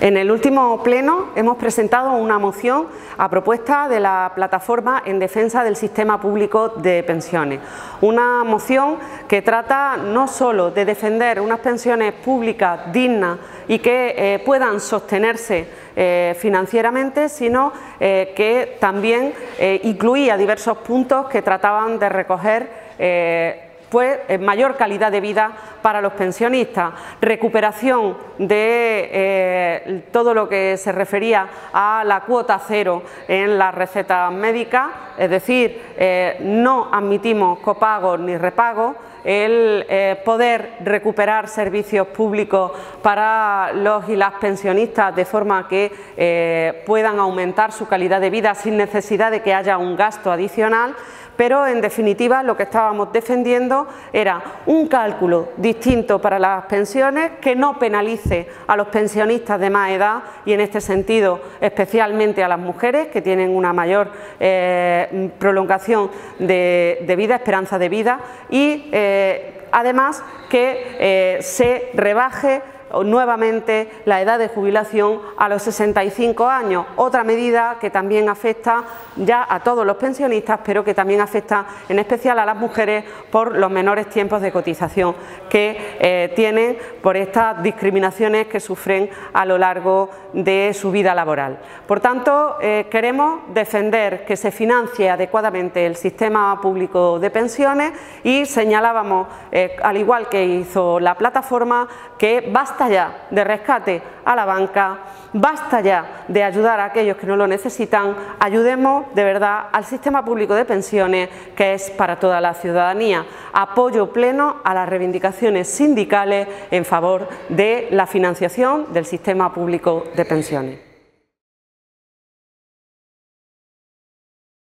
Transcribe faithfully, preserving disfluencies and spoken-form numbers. En el último pleno hemos presentado una moción a propuesta de la Plataforma en Defensa del Sistema Público de Pensiones. Una moción que trata no solo de defender unas pensiones públicas dignas y que eh, puedan sostenerse eh, financieramente, sino eh, que también eh, incluía diversos puntos que trataban de recoger eh, pues mayor calidad de vida para los pensionistas, recuperación de eh, todo lo que se refería a la cuota cero en las recetas médicas, es decir, eh, no admitimos copagos ni repagos, el eh, poder recuperar servicios públicos para los y las pensionistas de forma que eh, puedan aumentar su calidad de vida sin necesidad de que haya un gasto adicional, pero en definitiva lo que estábamos defendiendo era un cálculo distinto para las pensiones que no penalice a los pensionistas de más edad y en este sentido especialmente a las mujeres que tienen una mayor eh, prolongación de, de vida, esperanza de vida y eh, además que eh, se rebaje nuevamente la edad de jubilación a los sesenta y cinco años, otra medida que también afecta ya a todos los pensionistas, pero que también afecta en especial a las mujeres por los menores tiempos de cotización que eh, tienen por estas discriminaciones que sufren a lo largo de su vida laboral. Por tanto, eh, queremos defender que se financie adecuadamente el sistema público de pensiones y señalábamos, eh, al igual que hizo la Plataforma, que basta Basta ya de rescate a la banca, basta ya de ayudar a aquellos que no lo necesitan, ayudemos de verdad al sistema público de pensiones que es para toda la ciudadanía. Apoyo pleno a las reivindicaciones sindicales en favor de la financiación del sistema público de pensiones.